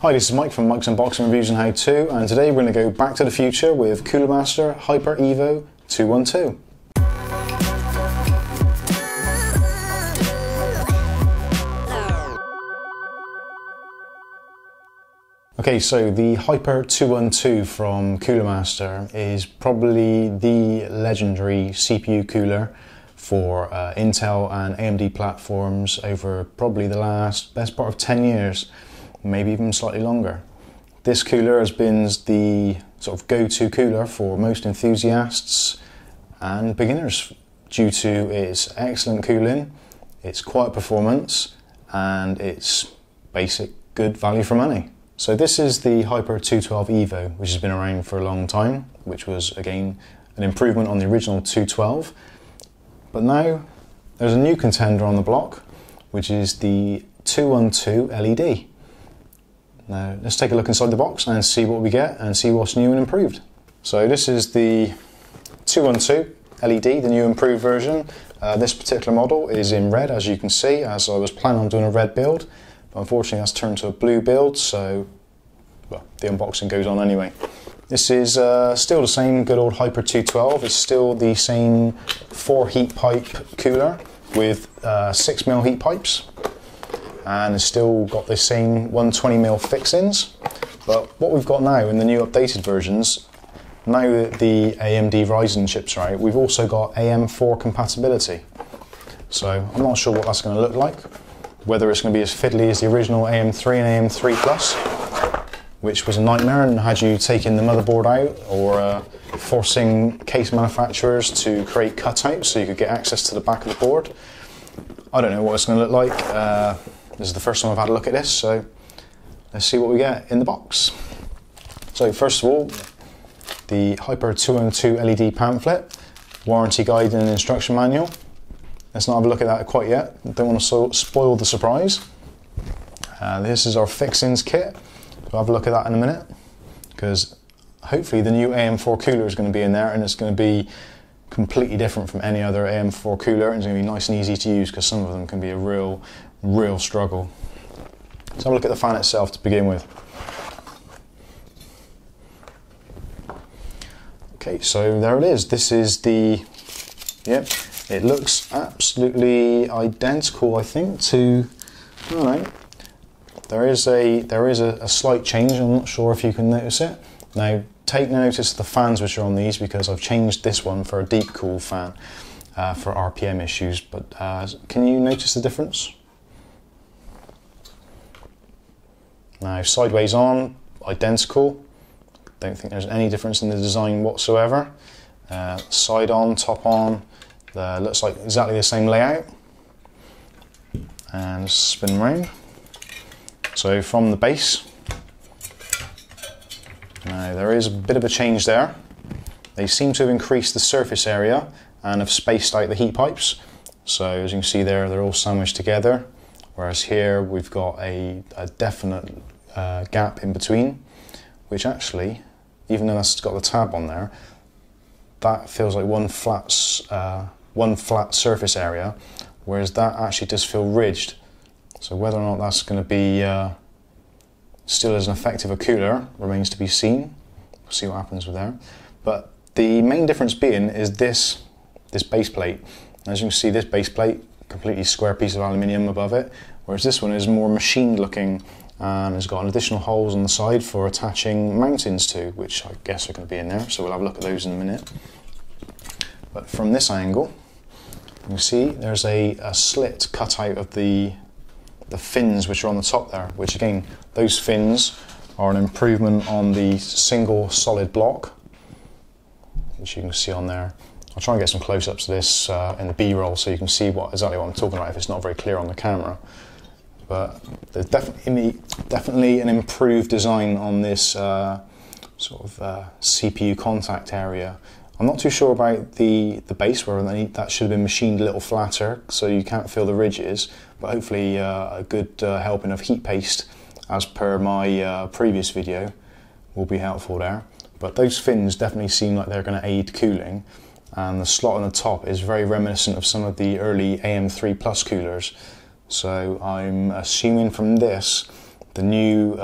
Hi, this is Mike from Mike's Unboxing Reviews and How To, and today we're going to go back to the future with Cooler Master Hyper Evo 212. Okay, so the Hyper 212 from Cooler Master is probably the legendary CPU cooler for Intel and AMD platforms over probably the best part of 10 years. Maybe even slightly longer. This cooler has been the sort of go-to cooler for most enthusiasts and beginners due to its excellent cooling, its quiet performance, and its basic good value for money. So this is the Hyper 212 Evo, which has been around for a long time, which was again an improvement on the original 212. But now there's a new contender on the block, which is the 212 LED. Now, let's take a look inside the box and see what we get and see what's new and improved. So this is the 212 LED, the new improved version. This particular model is in red, as you can see, as I was planning on doing a red build, but unfortunately that's turned to a blue build, so well, the unboxing goes on anyway. This is still the same good old Hyper 212. It's still the same 4 heat pipe cooler with 6mm heat pipes. And it's still got the same 120mm fix-ins, but what we've got now in the new updated versions, now that the AMD Ryzen chips are out, we've also got AM4 compatibility. So I'm not sure what that's going to look like, whether it's going to be as fiddly as the original AM3 and AM3 Plus, which was a nightmare and had you taking the motherboard out or forcing case manufacturers to create cutouts so you could get access to the back of the board. I don't know what it's going to look like. This is the first time I've had a look at this, so let's see what we get in the box. So first of all, the Hyper 212 LED pamphlet, warranty guide and instruction manual. Let's not have a look at that quite yet. Don't want to spoil the surprise. This is our fix-ins kit. We'll have a look at that in a minute, because hopefully the new AM4 cooler is going to be in there and it's going to be completely different from any other AM4 cooler, and it's going to be nice and easy to use because some of them can be a real struggle. Let's have a look at the fan itself to begin with. Okay, so there it is. This is the, yep, it looks absolutely identical, I think, to, I don't know, there is a slight change. I'm not sure if you can notice it. Now, take notice of the fans which are on these, because I've changed this one for a Deep Cool fan for RPM issues, but can you notice the difference? Now, sideways on, identical. Don't think there's any difference in the design whatsoever. Side on, top on, looks like exactly the same layout. And spin round. So from the base, now there is a bit of a change there. They seem to have increased the surface area and have spaced out the heat pipes. So as you can see there, they're all sandwiched together. Whereas here we've got a definite gap in between, which actually, even though that's got the tab on there, that feels like one flat surface area, whereas that actually does feel ridged. So whether or not that's going to be still as an effective a cooler remains to be seen. We'll see what happens with there. But the main difference being is this base plate. As you can see, this base plate, completely square piece of aluminium above it, whereas this one is more machined looking and has got additional holes on the side for attaching mountings to, which I guess are going to be in there, so we'll have a look at those in a minute. But from this angle, you can see there's a slit cut out of the fins which are on the top there, which again, those fins are an improvement on the single solid block, which you can see on there. I'll try and get some close-ups of this in the B-roll so you can see exactly what I'm talking about if it's not very clear on the camera. But there's definitely an improved design on this sort of CPU contact area. I'm not too sure about the base, where that should have been machined a little flatter so you can't feel the ridges, but hopefully a good helping of heat paste, as per my previous video, will be helpful there. But those fins definitely seem like they're going to aid cooling. And the slot on the top is very reminiscent of some of the early AM3 Plus coolers. So I'm assuming from this, the new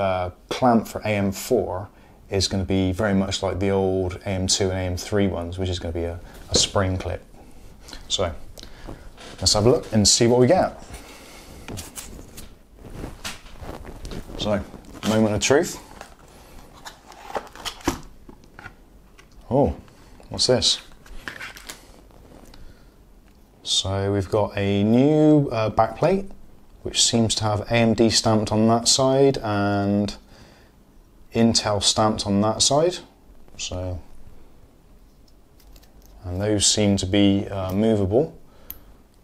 clamp for AM4 is going to be very much like the old AM2 and AM3 ones, which is going to be a spring clip. So let's have a look and see what we get. So, moment of truth. Oh, what's this? So we've got a new backplate, which seems to have AMD stamped on that side and Intel stamped on that side. So, and those seem to be movable.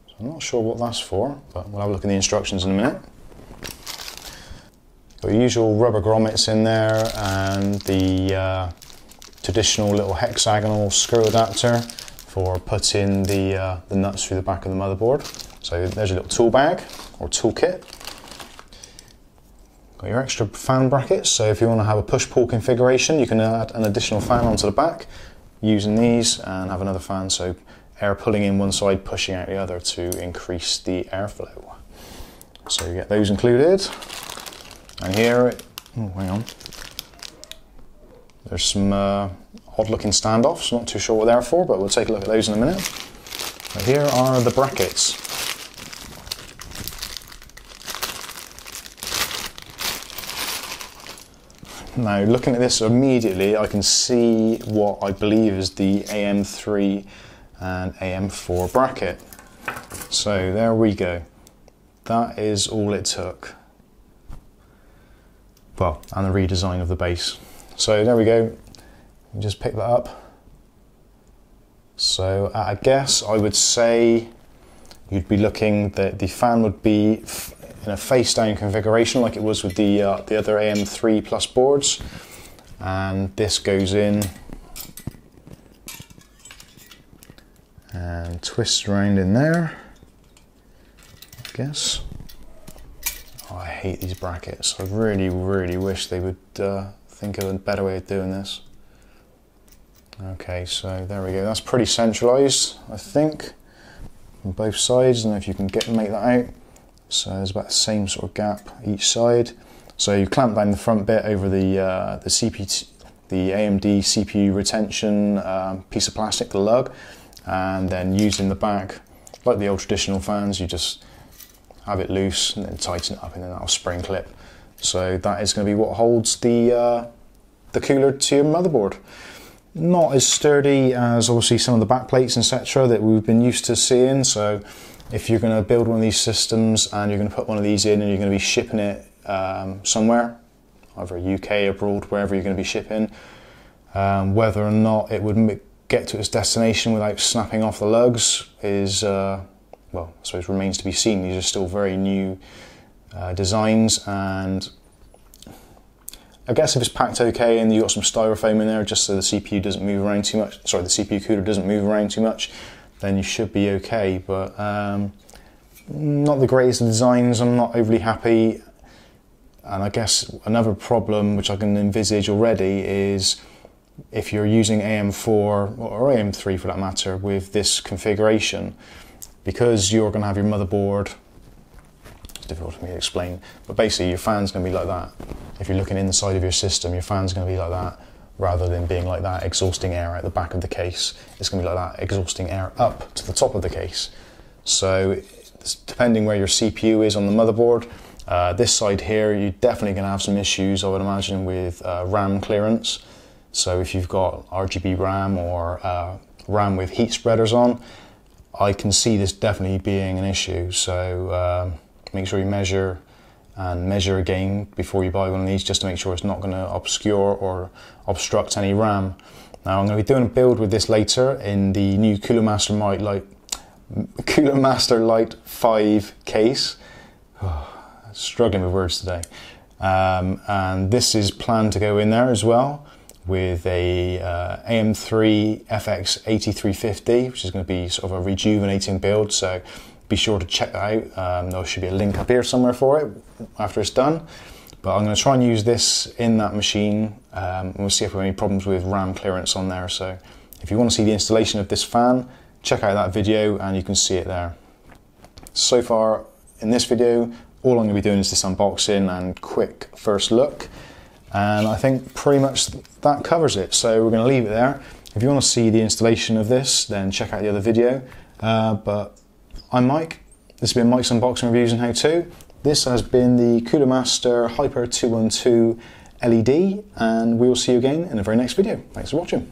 So I'm not sure what that's for, but we'll have a look at the instructions in a minute. Got your usual rubber grommets in there and the traditional little hexagonal screw adapter for putting the nuts through the back of the motherboard. So there's your little tool bag or tool kit. Got your extra fan brackets, so if you want to have a push-pull configuration, you can add an additional fan onto the back using these and have another fan, so air pulling in one side, pushing out the other to increase the airflow. So you get those included. And here, oh, hang on, there's some odd looking standoffs, not too sure what they're for, but we'll take a look at those in a minute. But here are the brackets. Now, looking at this immediately, I can see what I believe is the AM3 and AM4 bracket. So there we go. That is all it took. Well, and the redesign of the base. So there we go, just pick that up. So at a guess, I would say you'd be looking that the fan would be in a face down configuration like it was with the other AM3 Plus boards. And this goes in and twists around in there, I guess. Oh, I hate these brackets. I really, really wish they would think of a better way of doing this. Okay, so there we go. That's pretty centralised, I think, on both sides. And if you can make that out, so there's about the same sort of gap each side. So you clamp down the front bit over the AMD CPU retention piece of plastic, the lug, and then using the back, like the old traditional fans, you just have it loose and then tighten it up, and then that'll spring clip. So that is going to be what holds the cooler to your motherboard. Not as sturdy as obviously some of the back plates, etc., that we've been used to seeing. So if you're going to build one of these systems and you're going to put one of these in and you're going to be shipping it somewhere, either UK, abroad, wherever you're going to be shipping, whether or not it would get to its destination without snapping off the lugs is well, I suppose it remains to be seen. These are still very new designs, and I guess if it's packed okay and you've got some styrofoam in there just so the CPU doesn't move around too much, sorry, the CPU cooler doesn't move around too much, then you should be okay, but not the greatest of designs. I'm not overly happy, and I guess another problem which I can envisage already is if you're using AM4 or AM3 for that matter with this configuration, because you're going to have your motherboard, it's difficult for me to explain, but basically your fan's going to be like that. If you're looking inside of your system, your fan's going to be like that, rather than being like that, exhausting air out the back of the case. It's going to be like that, exhausting air up to the top of the case. So depending where your CPU is on the motherboard, this side here, you're definitely going to have some issues, I would imagine, with RAM clearance. So if you've got RGB RAM or RAM with heat spreaders on, I can see this definitely being an issue, so make sure you measure again before you buy one of these, just to make sure it's not going to obscure or obstruct any RAM. Now I'm going to be doing a build with this later in the new Cooler Master Light 5 case. Struggling with words today. And this is planned to go in there as well, with a AM3 FX8350, which is going to be sort of a rejuvenating build, so be sure to check that out. There should be a link up here somewhere for it after it's done, but I'm going to try and use this in that machine, and we'll see if we have any problems with RAM clearance on there. So if you want to see the installation of this fan, check out that video and you can see it there. So far in this video, all I'm going to be doing is this unboxing and quick first look. And I think pretty much that covers it. So we're going to leave it there. If you want to see the installation of this, then check out the other video. But I'm Mike. This has been Mike's Unboxing, Reviews and How-To. This has been the Cooler Master Hyper 212 LED, and we will see you again in the very next video. Thanks for watching.